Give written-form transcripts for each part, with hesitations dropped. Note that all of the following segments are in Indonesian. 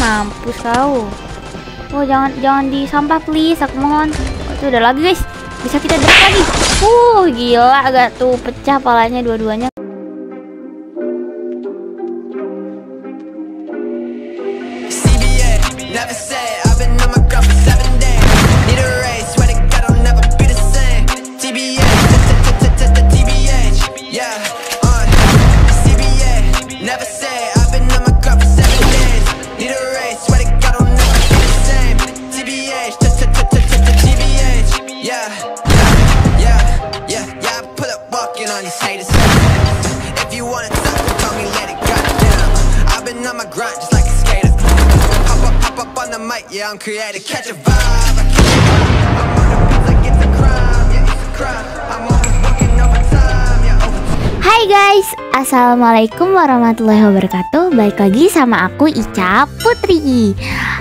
mampus kau. Oh, jangan di sampah please, aku mohon. Oh, itu udah lagi guys, bisa kita drop lagi. Gila gak tuh, pecah palanya dua-duanya. Yeah, I'm creative, catch a vibe. I'm on the beat like it's a crime. Yeah, it's a crime. I'm always working overtime. Yeah, overtime. Hai guys, assalamualaikum warahmatullahi wabarakatuh. Balik lagi sama aku Ica Putri.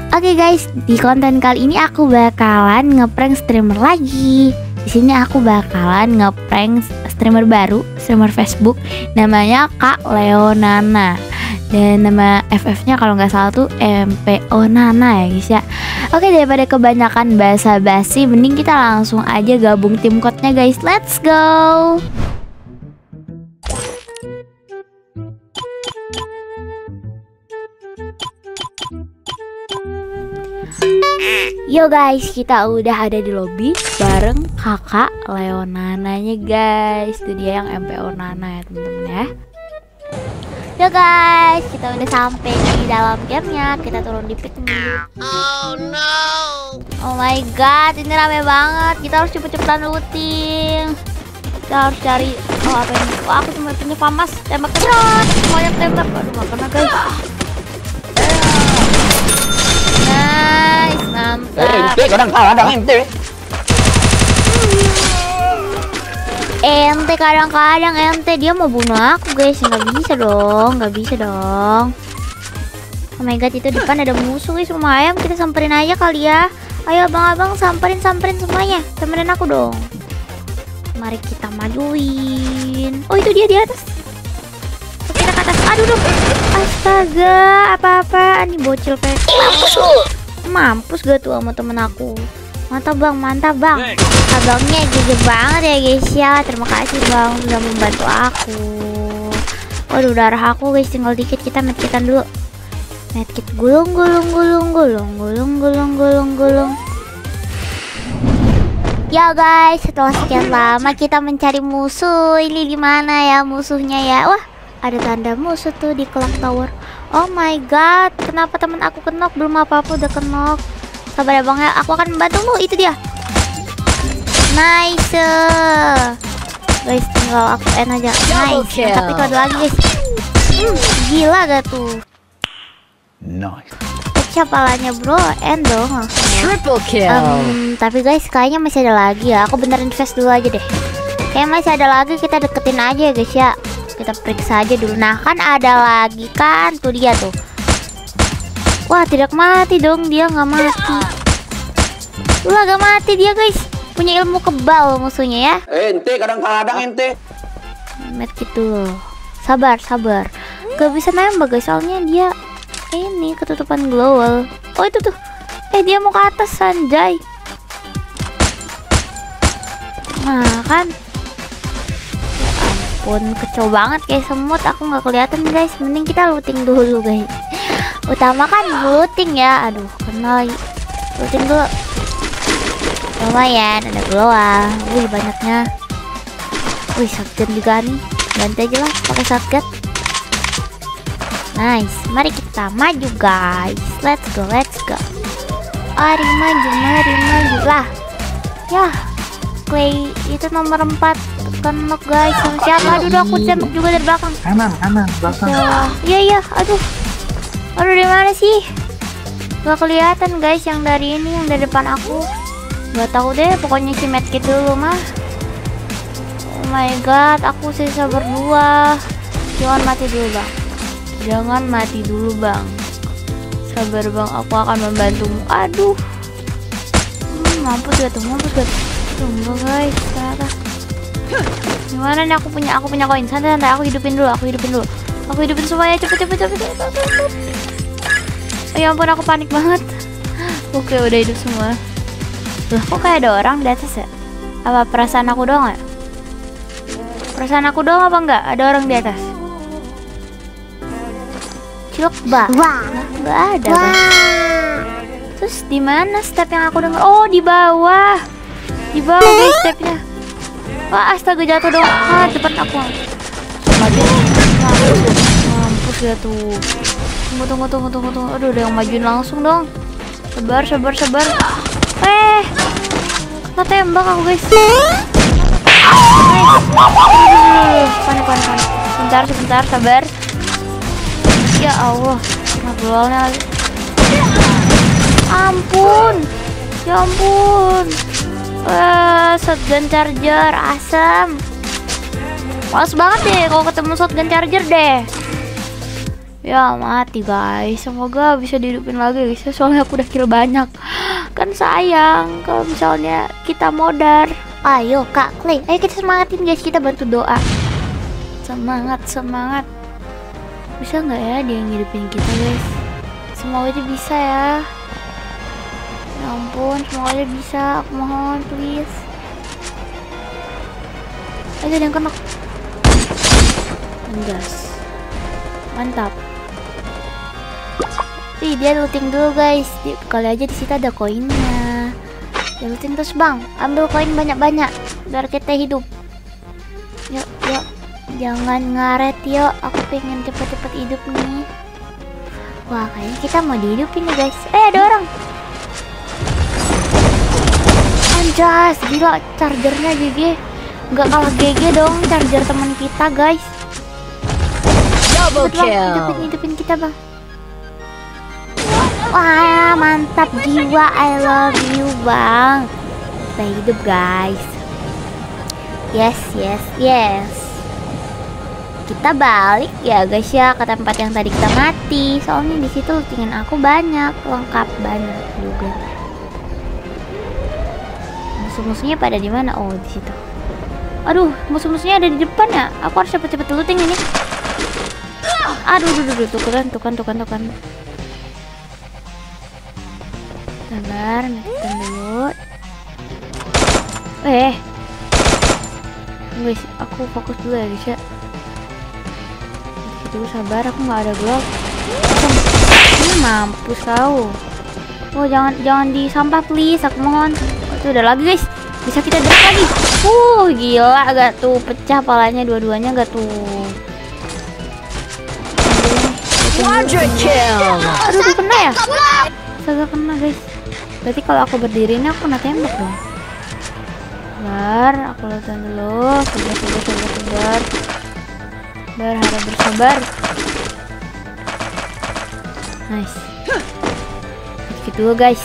Oke guys, di konten kali ini aku bakalan ngeprank streamer lagi. Di sini aku bakalan ngeprank streamer baru, streamer Facebook, namanya Kak Leonana. Dan nama FF-nya kalau nggak salah tuh MPO Nana ya guys ya. Oke, daripada kebanyakan basa-basi, mending kita langsung aja gabung tim code-nya guys. Let's go. Yo guys, kita udah ada di lobby bareng kakak Leonananya guys. Itu dia yang MPO Nana ya teman-teman ya. Yo guys, kita udah sampai di dalam gamenya. Kita turun di pit nih. Oh no. Oh my god, ini rame banget. Kita harus cepet-cepetan looting. Kita harus cari. Oh apa ini? Oh, aku cuma punya famas. Tembak terus. Semuanya tembak. Aduh, gak kena guys. Nice, mantap. Ente kadang-kadang ente dia mau bunuh aku guys. Nggak bisa dong. Oh my god, itu depan ada musuh guys, rumah ayam. Kita samperin aja kali ya. Ayo abang-abang, samperin semuanya. Temenin aku dong. Mari kita majuin. Oh itu dia di atas. Kita ke atas. Aduh dong. Astaga, apa-apaan nih bocil pek. Mampus gak tuh sama temen aku. Mantap bang. Abangnya gede banget ya guys ya. Terima kasih bang sudah membantu aku. Waduh, darah aku guys tinggal dikit. Kita medkitan dulu. Medkit gulung. Ya guys, setelah sekian lama kita mencari musuh. Ini di mana ya musuhnya ya? Wah, ada tanda musuh tuh di clock tower. Oh my god, kenapa teman aku kenok? Belum apa-apa udah kenok. Sabar abangnya, aku akan membantumu. Itu dia. Nice guys, tinggal aku end aja. Nice, tapi itu ada lagi guys. Gila gak tuh. Nice. Pecah palanya bro, end dong. Triple kill. Tapi guys, kayaknya masih ada lagi ya. Aku benerin flash dulu aja deh. Kayaknya masih ada lagi, kita deketin aja ya guys ya. Kita periksa aja dulu. Nah kan ada lagi kan. Tuh dia tuh. Wah, tidak mati dong, dia nggak mati. Ulah, nggak mati dia guys. Punya ilmu kebal musuhnya ya. Ente kadang-kadang ente. Met gitu. Sabar. Gak bisa nembak guys, soalnya dia ini ketutupan glowal. Oh itu tuh. Dia mau ke atas anjay. Nah kan. Ya ampun, kecil banget kayak semut. Aku nggak kelihatan guys. Mending kita looting dulu guys. Utamakan looting ya. Aduh, kena lagi. Looting dulu. Lumayan, ada glowal. Wih, banyaknya. Wih, shotgun juga nih. Ganti aja lah, pakai shotgun. Nice, mari kita maju guys. Let's go. Mari maju lah. Yah, Clay itu nomor 4 kenok guys. Sama siapa? Aduh, aku tembak juga dari belakang. Aman, belakang. Iya, aduh. Aduh, di mana sih? Gak kelihatan guys yang dari ini, yang dari depan aku. Gak tahu deh, pokoknya si medkit dulu mah. Oh my god, aku sisa berdua. Jangan mati dulu bang. Sabar bang, aku akan membantumu. Aduh. Mampus gak tuh guys, ternyata. Gimana nih, aku punya koin. Santai, aku hidupin dulu. Aku hidupin semuanya, cepet. Ya ampun, aku panik banget. Oke, udah hidup semua. Loh, kok kayak ada orang di atas ya? Apa perasaan aku doang ya? Perasaan aku doang apa enggak? Ada orang di atas. Cilok bah. Enggak ada bah. Terus di mana step yang aku dengar? Oh, di bawah. Di bawah guys stepnya. Wah, astaga, jatuh dong. Ah, depan aku. Mampus jatuh. Tunggu. Aduh, udah yang majuin langsung dong. Sabar. Kena tembak aku guys. Panik. Sebentar, sabar. Ya Allah, kena bolanya lagi. Ya ampun. Shotgun charger asem. Males banget deh kalau ketemu shotgun charger deh. Ya mati guys. Semoga bisa dihidupin lagi guys. Soalnya aku udah kill banyak. Kan sayang kalau misalnya kita modar. Ayo Kak Kling, ayo kita semangatin guys, kita bantu doa. Semangat. Bisa nggak ya dia ngidupin kita guys? Semoga aja bisa ya. Ya ampun, semoga aja bisa. Aku mohon please. Ayo ada yang kena. Anjas. Mantap. Ih, dia looting dulu guys. Kali aja di situ ada koinnya. Dia looting terus bang. Ambil koin banyak-banyak biar kita hidup. Yuk. Jangan ngaret yuk. Aku pengen cepet-cepet hidup nih. Wah, kayaknya kita mau dihidupin nih guys. Ada orang. Anjas, gila chargernya GG. Nggak kalah GG dong charger teman kita guys. Double kill. Hidupin kita bang. Wah, mantap jiwa, I love you bang. Kita hidup guys. Yes. Kita balik ya guys ya ke tempat yang tadi kita mati. Soalnya di situ lootingan aku banyak, lengkap banyak juga. Musuh-musuhnya pada di mana? Oh, di situ. Aduh, musuh-musuhnya ada di depan ya. Aku harus cepet-cepet looting ini. Aduh, tuh kan. Sabar, matiin dulu. Guys, aku fokus dulu ya guys ya. Gitu, sabar, aku nggak ada blok. Ini mampus kau. Oh, jangan di sampah please, aku mohon. Itu udah lagi guys. Bisa kita drop lagi. Gila, agak tuh pecah palanya dua-duanya gak tuh. 100 kill. Aduh, kena ya? Agak kena guys. Berarti kalau aku berdiri ini aku kena tembak dong. Sabar, aku latihan dulu. Sabar. Harap bersabar. Nice. Gitu guys.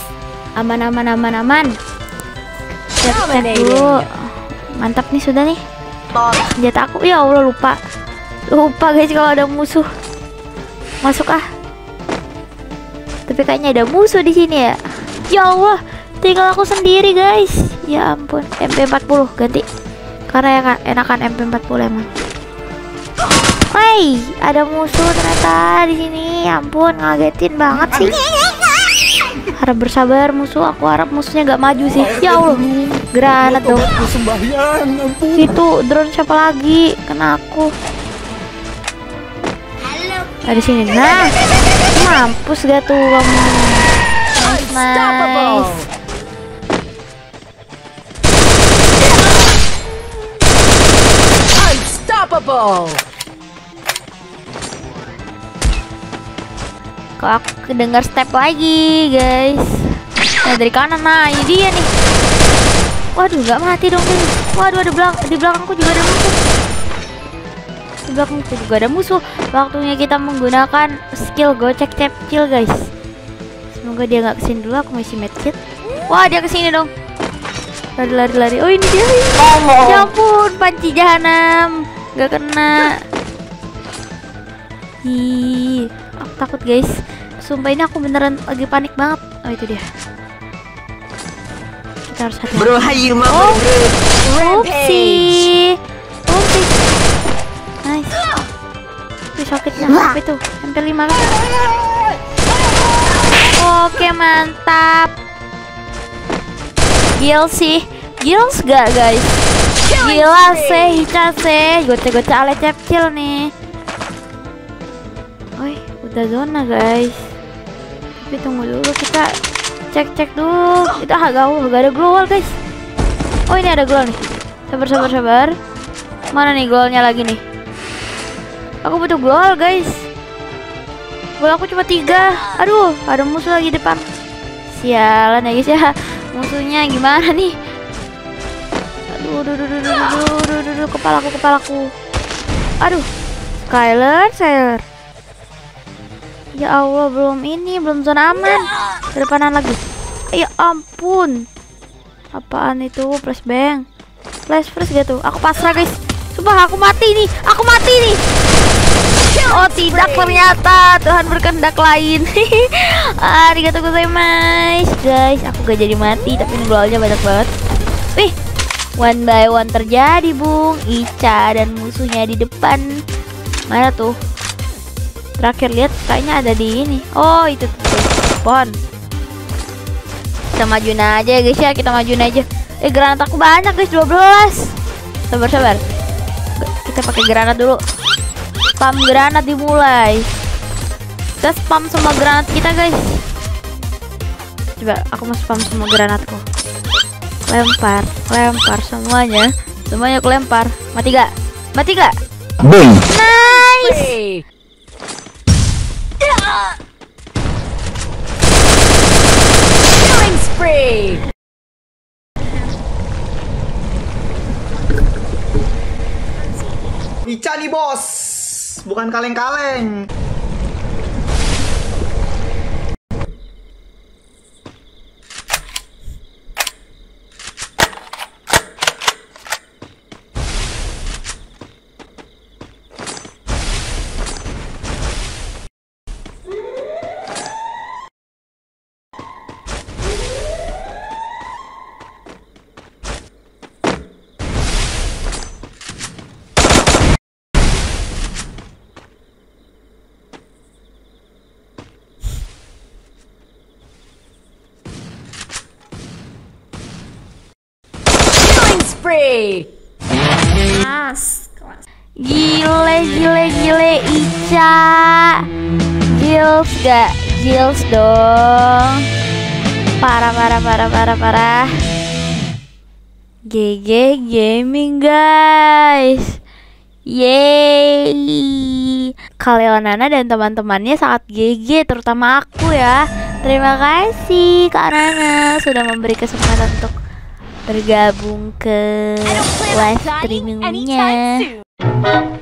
Aman. Cek dulu. Mantap nih, sudah nih. Senjata aku. Ya Allah, lupa guys kalau ada musuh. Masuk ah. Tapi kayaknya ada musuh di sini ya. Ya Allah, tinggal aku sendiri guys. Ya ampun, MP40 ganti. Karena ya kan enakan MP40 emang. Hei, ada musuh ternyata di sini. Ya ampun, ngagetin banget sih. Harap bersabar musuh. Aku harap musuhnya gak maju sih. Ya Allah, granat dong. Itu drone siapa lagi? Kena aku. Ada sini. Nah, mampus gak tuh kamu. Nice. Unstoppable. Kok aku kedengar step lagi, guys. Nah, dari kanan. Nah, ini dia nih. Waduh, gak mati dong ini. Waduh, di belakangku juga ada musuh. Waktunya kita menggunakan skill gocek cepcil guys. Semoga dia nggak kesini dulu. Aku masih medkit. Wah, dia kesini dong. Lari. Oh, ini dia. Ya ampun, panci jahanam. Nggak kena. Ih, aku takut guys. Sumpah ini aku beneran lagi panik banget. Oh, itu dia. Kita harus hati-hati. Upsi. Nice. Sakitnya apa itu? Sampai 5 kali. mantap. Gil sih, gils gak guys? Gila sih, hika sih. Goce-goce ale cepcil nih. Wih, udah zona guys. Tapi tunggu dulu, kita cek-cek dulu. Kita gak ada glow wall guys. Oh ini ada glow nih. Sabar. Mana nih glow wallnya lagi nih? Aku butuh glow wall guys. Glow aku cuma 3. Aduh, ada musuh lagi depan. Sialan ya guys ya. Musuhnya gimana nih? Aduh, kepalaku. Aduh, Skyler. Ya Allah, belum zona aman. Depanan lagi. Ya ampun. Apaan itu? Flashbang. Flash gitu. Aku pasrah, guys. Sumpah aku mati nih. Oh tidak, ternyata Tuhan berkehendak lain. Arigatou gozaimasu guys. Aku gak jadi mati, tapi glow-nya banyak banget. Wih, one by one terjadi bung. Ica dan musuhnya di depan. Mana tuh? Terakhir lihat kayaknya ada di ini. Oh itu tuh pohon. Kita majuin aja ya guys ya. Granat aku banyak guys, 12. Sabar. Kita pakai granat dulu. Spam granat dimulai. Kita spam semua granat kita guys. Coba aku mau spam semua granatku. Lempar semuanya. Semuanya aku lempar. Mati gak? Boom. Nice. Killing spree. Ica nih bos. Bukan kaleng-kaleng. Kelas. Gile Ica. Gils gak? Gils dong. Parah. GG Gaming guys. Yeay. Kak Leonana dan teman-temannya sangat GG, terutama aku ya. Terima kasih Kak Nana sudah memberi kesempatan untuk bergabung ke live streamingnya.